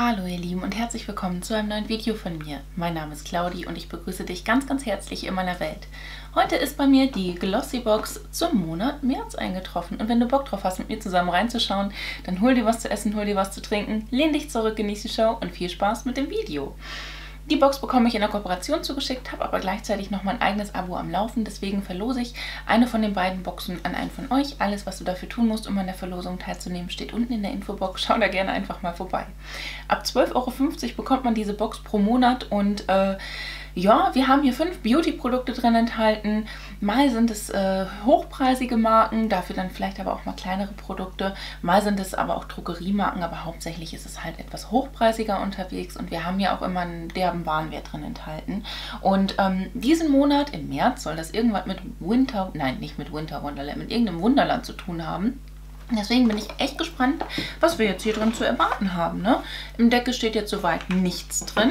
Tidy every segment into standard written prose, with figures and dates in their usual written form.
Hallo ihr Lieben und herzlich willkommen zu einem neuen Video von mir. Mein Name ist Claudi und ich begrüße dich ganz, ganz herzlich in meiner Welt. Heute ist bei mir die Glossybox zum Monat März eingetroffen und wenn du Bock drauf hast, mit mir zusammen reinzuschauen, dann hol dir was zu essen, hol dir was zu trinken, lehn dich zurück, genieß die Show und viel Spaß mit dem Video. Die Box bekomme ich in der Kooperation zugeschickt, habe aber gleichzeitig noch mein eigenes Abo am Laufen, deswegen verlose ich eine von den beiden Boxen an einen von euch. Alles, was du dafür tun musst, um an der Verlosung teilzunehmen, steht unten in der Infobox. Schau da gerne einfach mal vorbei. Ab 12,50 € bekommt man diese Box pro Monat und ja, wir haben hier 5 Beauty-Produkte drin enthalten. Mal sind es hochpreisige Marken, dafür dann vielleicht aber auch mal kleinere Produkte. Mal sind es aber auch Drogeriemarken, aber hauptsächlich ist es halt etwas hochpreisiger unterwegs. Und wir haben hier auch immer einen derben Warenwert drin enthalten. Und diesen Monat, im März, soll das irgendwas mit Winter... Nein, nicht mit Winter Wonderland, mit irgendeinem Wunderland zu tun haben. Deswegen bin ich echt gespannt, was wir jetzt hier drin zu erwarten haben. Ne? Im Deckel steht jetzt soweit nichts drin.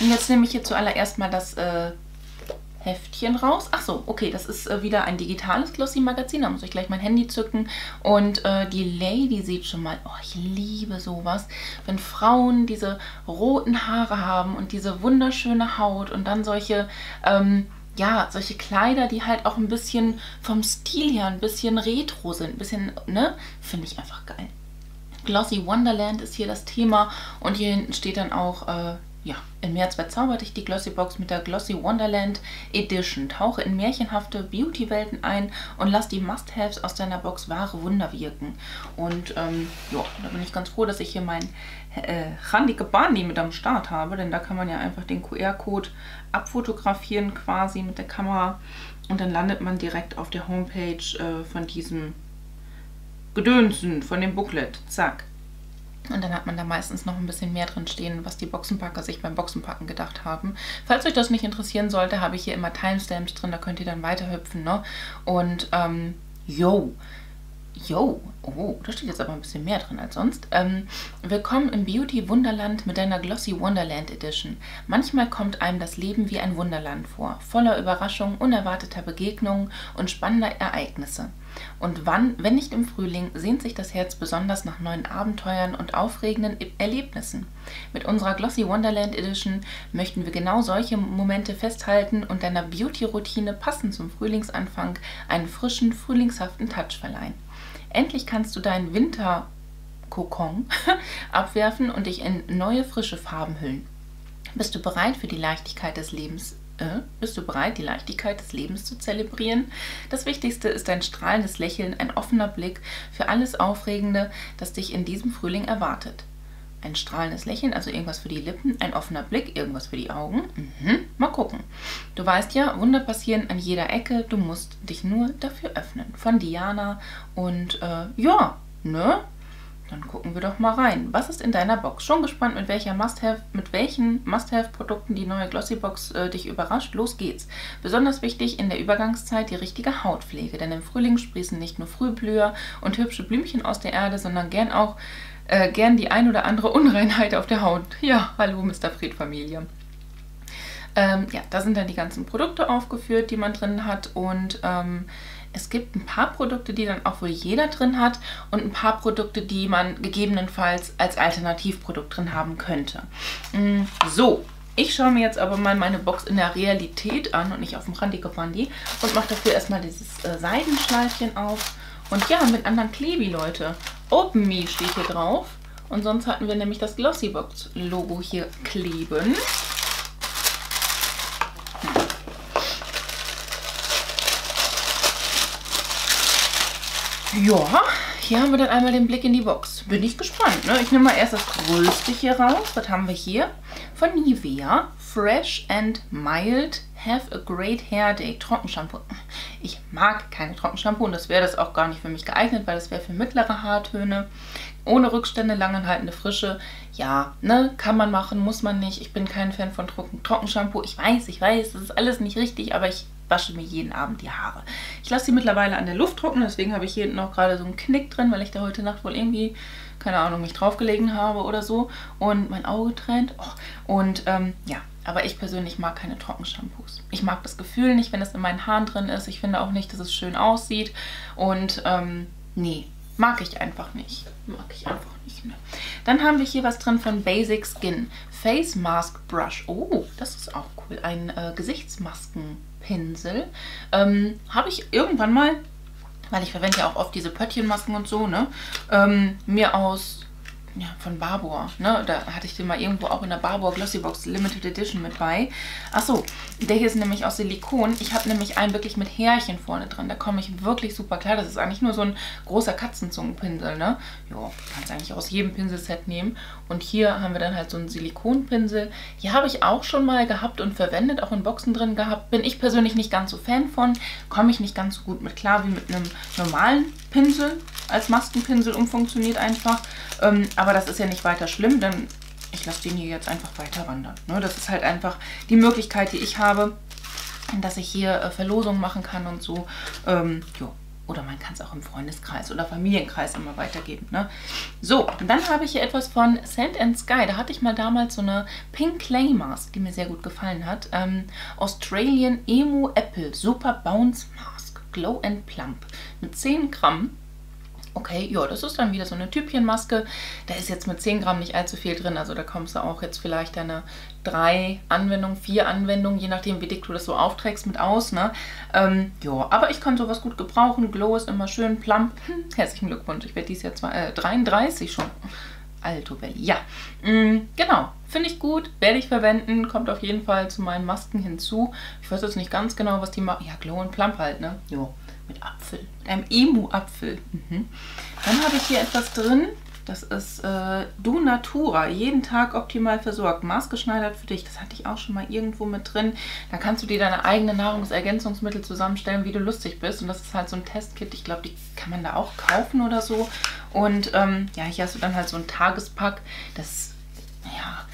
Und jetzt nehme ich hier zuallererst mal das Heftchen raus. Achso, okay, das ist wieder ein digitales Glossy-Magazin. Da muss ich gleich mein Handy zücken. Und die Lady sieht schon mal, oh, ich liebe sowas, wenn Frauen diese roten Haare haben und diese wunderschöne Haut und dann solche... ja, solche Kleider, die halt auch ein bisschen vom Stil her, ein bisschen retro sind, ein bisschen, ne, finde ich einfach geil. Glossy Wonderland ist hier das Thema und hier hinten steht dann auch, ja, im März verzauberte ich die Glossybox mit der Glossy Wonderland Edition. Tauche in märchenhafte Beauty-Welten ein und lass die Must-Haves aus deiner Box wahre Wunder wirken. Und ja, da bin ich ganz froh, dass ich hier mein Randige Bandi mit am Start habe, denn da kann man ja einfach den QR-Code abfotografieren quasi mit der Kamera und dann landet man direkt auf der Homepage von diesem Gedönsen, von dem Booklet. Zack. Und dann hat man da meistens noch ein bisschen mehr drin stehen, was die Boxenpacker sich beim Boxenpacken gedacht haben. Falls euch das nicht interessieren sollte, habe ich hier immer Timestamps drin, da könnt ihr dann weiterhüpfen, ne? Und, oh, da steht jetzt aber ein bisschen mehr drin als sonst. Willkommen im Beauty-Wunderland mit deiner Glossy Wonderland Edition. Manchmal kommt einem das Leben wie ein Wunderland vor, voller Überraschungen, unerwarteter Begegnungen und spannender Ereignisse. Und wann, wenn nicht im Frühling, sehnt sich das Herz besonders nach neuen Abenteuern und aufregenden Erlebnissen. Mit unserer Glossy Wonderland Edition möchten wir genau solche Momente festhalten und deiner Beauty-Routine passend zum Frühlingsanfang einen frischen, frühlingshaften Touch verleihen. Endlich kannst du deinen Winterkokon abwerfen und dich in neue, frische Farben hüllen. Bist du bereit für die Leichtigkeit des Lebens? Bist du bereit, die Leichtigkeit des Lebens zu zelebrieren? Das Wichtigste ist ein strahlendes Lächeln, ein offener Blick für alles Aufregende, das dich in diesem Frühling erwartet. Ein strahlendes Lächeln, also irgendwas für die Lippen, ein offener Blick, irgendwas für die Augen. Mal gucken. Du weißt ja, Wunder passieren an jeder Ecke, du musst dich nur dafür öffnen. Von Diana und ja, ne? Dann gucken wir doch mal rein. Was ist in deiner Box? Schon gespannt, mit welchen Must-Have-Produkten die neue Glossybox dich überrascht. Los geht's. Besonders wichtig in der Übergangszeit die richtige Hautpflege. Denn im Frühling sprießen nicht nur Frühblüher und hübsche Blümchen aus der Erde, sondern gern die ein oder andere Unreinheit auf der Haut. Ja, hallo Mr. Fried-Familie. Ja, da sind dann die ganzen Produkte aufgeführt, die man drin hat und... es gibt ein paar Produkte, die dann auch wohl jeder drin hat und ein paar Produkte, die man gegebenenfalls als Alternativprodukt drin haben könnte. So, ich schaue mir jetzt aber mal meine Box in der Realität an und nicht auf dem Randy-Gebandi und mache dafür erstmal dieses Seidenschleifchen auf. Und ja, mit anderen Klebi, Leute. Open Me steht hier drauf und sonst hatten wir nämlich das Glossybox-Logo hier kleben. Ja, hier haben wir dann einmal den Blick in die Box. Bin ich gespannt, ne? Ich nehme mal erst das Größte hier raus. Was haben wir hier? Von Nivea. Fresh and mild. Have a great hair day. Trockenshampoo. Ich mag keine Trockenshampoo und das wäre das auch gar nicht für mich geeignet, weil das wäre für mittlere Haartöne. Ohne Rückstände, langanhaltende Frische. Ja, ne? Kann man machen, muss man nicht. Ich bin kein Fan von Trockenshampoo. Ich weiß, das ist alles nicht richtig, aber ich... wasche mir jeden Abend die Haare. Ich lasse sie mittlerweile an der Luft trocknen, deswegen habe ich hier noch gerade so einen Knick drin, weil ich da heute Nacht wohl irgendwie, keine Ahnung, mich draufgelegen habe oder so und mein Auge tränt. Oh. Und ja, aber ich persönlich mag keine Trockenshampoos. Ich mag das Gefühl nicht, wenn es in meinen Haaren drin ist. Ich finde auch nicht, dass es schön aussieht und nee, Mag ich einfach nicht. Ne? Dann haben wir hier was drin von Basic Skin. Face Mask Brush. Oh, das ist auch cool. Ein Gesichtsmaskenpinsel. Habe ich irgendwann mal, weil ich verwende ja auch oft diese Pöttchenmasken und so, ne? Mir aus... Ja, von Barbour, ne? Da hatte ich den mal irgendwo auch in der Barbour Glossybox Limited Edition mit bei. Achso, der hier ist nämlich aus Silikon. Ich habe nämlich einen wirklich mit Härchen vorne dran. Da komme ich wirklich super klar. Das ist eigentlich nur so ein großer Katzenzungenpinsel, ne? Jo, kannst eigentlich aus jedem Pinselset nehmen. Und hier haben wir dann halt so einen Silikonpinsel. Hier habe ich auch schon mal gehabt und verwendet, auch in Boxen drin gehabt. Bin ich persönlich nicht ganz so Fan von. Komme ich nicht ganz so gut mit klar wie mit einem normalen Pinsel. Als Maskenpinsel umfunktioniert einfach. Aber das ist ja nicht weiter schlimm, denn ich lasse den hier jetzt einfach weiter wandern. Ne? Das ist halt einfach die Möglichkeit, die ich habe, dass ich hier Verlosungen machen kann und so. Jo. Oder man kann es auch im Freundeskreis oder Familienkreis immer weitergeben. Ne? So, und dann habe ich hier etwas von Sand and Sky. Da hatte ich mal damals so eine Pink Clay Mask, die mir sehr gut gefallen hat. Australian Emu Apple Super Bounce Mask Glow and Plump mit 10 Gramm. Okay, ja, das ist dann wieder so eine Typchenmaske. Da ist jetzt mit 10 Gramm nicht allzu viel drin. Also da kommst du auch jetzt vielleicht deine 3 Anwendungen, 4 Anwendungen, je nachdem wie dick du das so aufträgst, mit aus. Ne? Ja, aber ich kann sowas gut gebrauchen. Glow ist immer schön, plump. Herzlichen Glückwunsch, ich werde dies Jahr 33 schon. Alto Belli, ja. Genau, finde ich gut, werde ich verwenden. Kommt auf jeden Fall zu meinen Masken hinzu. Ich weiß jetzt nicht ganz genau, was die machen. Ja, Glow und Plump halt, ne? Jo. Mit Apfel, mit einem Emu-Apfel. Dann habe ich hier etwas drin, das ist Do Natura, jeden Tag optimal versorgt, maßgeschneidert für dich. Das hatte ich auch schon mal irgendwo mit drin. Da kannst du dir deine eigenen Nahrungsergänzungsmittel zusammenstellen, wie du lustig bist. Und das ist halt so ein Testkit, ich glaube, die kann man da auch kaufen oder so. Und ja, hier hast du dann halt so ein Tagespack, das, naja,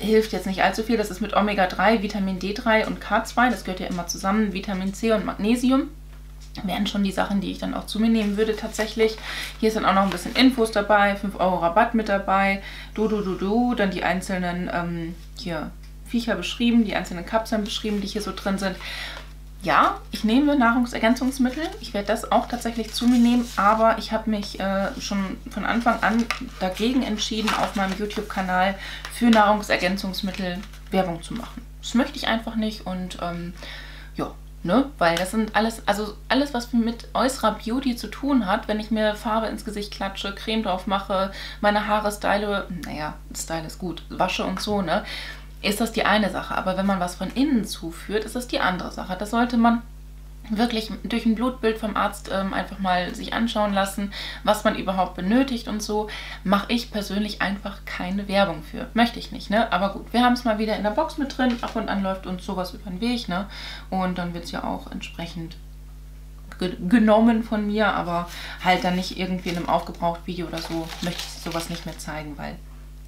hilft jetzt nicht allzu viel. Das ist mit Omega-3, Vitamin D3 und K2, das gehört ja immer zusammen, Vitamin C und Magnesium. Wären schon die Sachen, die ich dann auch zu mir nehmen würde tatsächlich. Hier ist dann auch noch ein bisschen Infos dabei, 5 Euro Rabatt mit dabei, dann die einzelnen hier Viecher beschrieben, die einzelnen Kapseln beschrieben, die hier so drin sind. Ja, ich nehme Nahrungsergänzungsmittel, ich werde das auch tatsächlich zu mir nehmen, aber ich habe mich schon von Anfang an dagegen entschieden, auf meinem YouTube-Kanal für Nahrungsergänzungsmittel Werbung zu machen. Das möchte ich einfach nicht und ja. Ne? Weil das sind alles, also alles, was mit äußerer Beauty zu tun hat, wenn ich mir Farbe ins Gesicht klatsche, Creme drauf mache, meine Haare style, naja, Style ist gut, wasche und so, ne, ist das die eine Sache. Aber wenn man was von innen zuführt, ist das die andere Sache. Das sollte man wirklich durch ein Blutbild vom Arzt einfach mal sich anschauen lassen, was man überhaupt benötigt und so. Mache ich persönlich einfach keine Werbung für. Möchte ich nicht, ne? Aber gut, wir haben es mal wieder in der Box mit drin. Ab und an läuft uns sowas über den Weg, ne? Und dann wird es ja auch entsprechend genommen von mir, aber halt dann nicht irgendwie in einem Aufgebraucht-Video oder so. Möchte ich sowas nicht mehr zeigen, weil...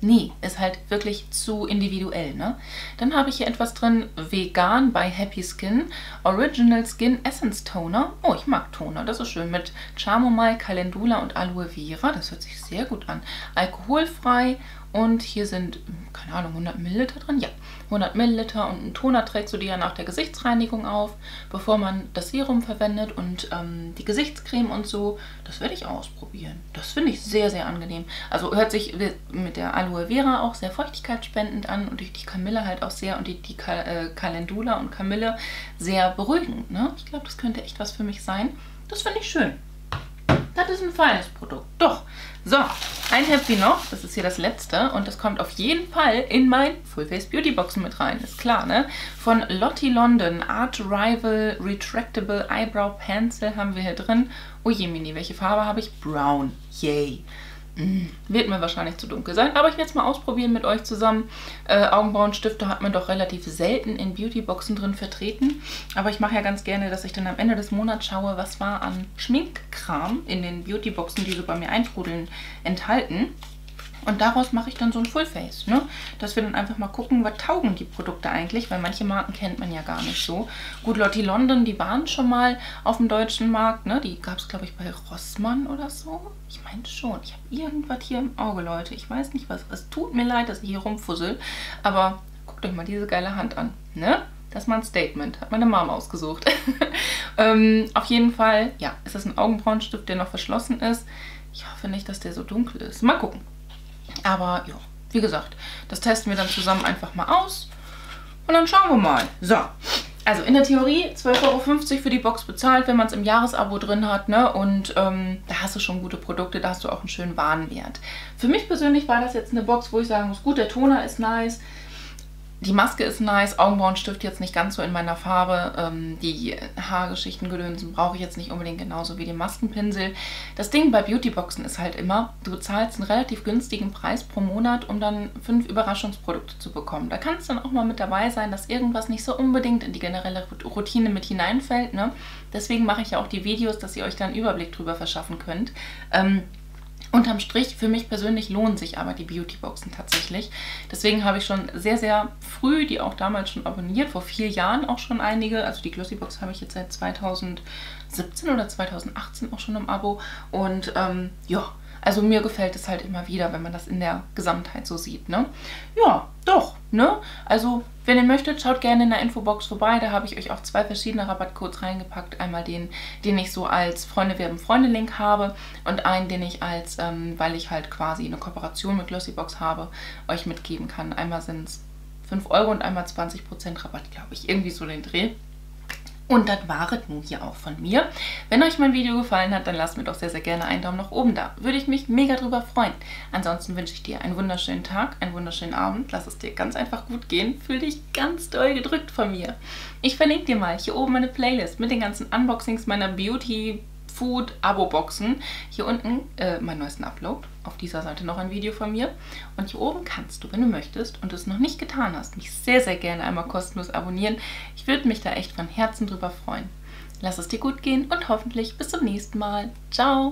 Nee, ist halt wirklich zu individuell, ne? Dann habe ich hier etwas drin, Vegan by Happy Skin, Original Skin Essence Toner. Oh, ich mag Toner, das ist schön, mit Chamomile, Calendula und Aloe Vera. Das hört sich sehr gut an. Alkoholfrei und hier sind, keine Ahnung, 100 Milliliter drin. Ja, 100 Milliliter und einen Toner trägst du dir ja nach der Gesichtsreinigung auf, bevor man das Serum verwendet und die Gesichtscreme und so. Das werde ich ausprobieren. Das finde ich sehr, sehr angenehm. Also hört sich mit der Aloe Vera auch sehr feuchtigkeitsspendend an und durch die Kamille halt auch sehr und die Calendula und Kamille sehr beruhigend. Ne? Ich glaube, das könnte echt was für mich sein. Das finde ich schön. Das ist ein feines Produkt. Doch. So, ein Happy noch. Das ist hier das letzte. Und das kommt auf jeden Fall in mein Full-Face Beauty Boxen mit rein. Ist klar, ne? Von Lottie London. Arch Rival Retractable Eyebrow Pencil haben wir hier drin. Oh je, Mini, welche Farbe habe ich? Brown. Yay. Wird mir wahrscheinlich zu dunkel sein, aber ich werde es mal ausprobieren mit euch zusammen. Augenbrauenstifte hat man doch relativ selten in Beautyboxen drin vertreten. Aber ich mache ja ganz gerne, dass ich dann am Ende des Monats schaue, was war an Schminkkram in den Beautyboxen, die so bei mir eintrudeln, enthalten. Und daraus mache ich dann so ein Fullface, ne? Dass wir dann einfach mal gucken, was taugen die Produkte eigentlich, weil manche Marken kennt man ja gar nicht so. Gut, Lottie London, die waren schon mal auf dem deutschen Markt, ne? Die gab es, glaube ich, bei Rossmann oder so. Ich meine schon, ich habe irgendwas hier im Auge, Leute. Ich weiß nicht was. Es tut mir leid, dass ich hier rumfussel, aber guckt euch mal diese geile Hand an, ne? Das ist mal ein Statement. Hat meine Mama ausgesucht. Auf jeden Fall, ja, ist das ein Augenbrauenstift, der noch verschlossen ist. Ich hoffe nicht, dass der so dunkel ist. Mal gucken. Aber ja, wie gesagt, das testen wir dann zusammen einfach mal aus. Und dann schauen wir mal. So, also in der Theorie 12,50 € für die Box bezahlt, wenn man es im Jahresabo drin hat, ne? Und da hast du schon gute Produkte, da hast du auch einen schönen Warenwert. Für mich persönlich war das jetzt eine Box, wo ich sagen muss, gut, der Toner ist nice. Die Maske ist nice, Augenbrauenstift jetzt nicht ganz so in meiner Farbe, die Haargeschichten, Gedönsen brauche ich jetzt nicht unbedingt genauso wie den Maskenpinsel. Das Ding bei Beautyboxen ist halt immer, du zahlst einen relativ günstigen Preis pro Monat, um dann 5 Überraschungsprodukte zu bekommen. Da kann es dann auch mal mit dabei sein, dass irgendwas nicht so unbedingt in die generelle Routine mit hineinfällt, ne? Deswegen mache ich ja auch die Videos, dass ihr euch da einen Überblick drüber verschaffen könnt. Unterm Strich, für mich persönlich lohnen sich aber die Beautyboxen tatsächlich. Deswegen habe ich schon sehr, sehr früh die auch damals schon abonniert, vor 4 Jahren auch schon einige. Also die Glossybox habe ich jetzt seit 2017 oder 2018 auch schon im Abo. Und ja, also mir gefällt es halt immer wieder, wenn man das in der Gesamtheit so sieht, ne? Ja, doch, ne? Also, wenn ihr möchtet, schaut gerne in der Infobox vorbei. Da habe ich euch auch 2 verschiedene Rabattcodes reingepackt. Einmal den ich so als Freunde werden Freunde-Link habe und einen, den ich als, weil ich halt quasi eine Kooperation mit Glossybox habe, euch mitgeben kann. Einmal sind es 5 € und einmal 20% Rabatt, glaube ich. Irgendwie so den Dreh. Und das war es nun hier auch von mir. Wenn euch mein Video gefallen hat, dann lasst mir doch sehr, sehr gerne einen Daumen nach oben da. Würde ich mich mega drüber freuen. Ansonsten wünsche ich dir einen wunderschönen Tag, einen wunderschönen Abend. Lass es dir ganz einfach gut gehen. Fühl dich ganz doll gedrückt von mir. Ich verlinke dir mal hier oben meine Playlist mit den ganzen Unboxings meiner Beauty-Food-Abo-Boxen. Hier unten meinen neuesten Upload. Auf dieser Seite noch ein Video von mir. Und hier oben kannst du, wenn du möchtest und es noch nicht getan hast, mich sehr, sehr gerne einmal kostenlos abonnieren. Ich würde mich da echt von Herzen drüber freuen. Lass es dir gut gehen und hoffentlich bis zum nächsten Mal. Ciao!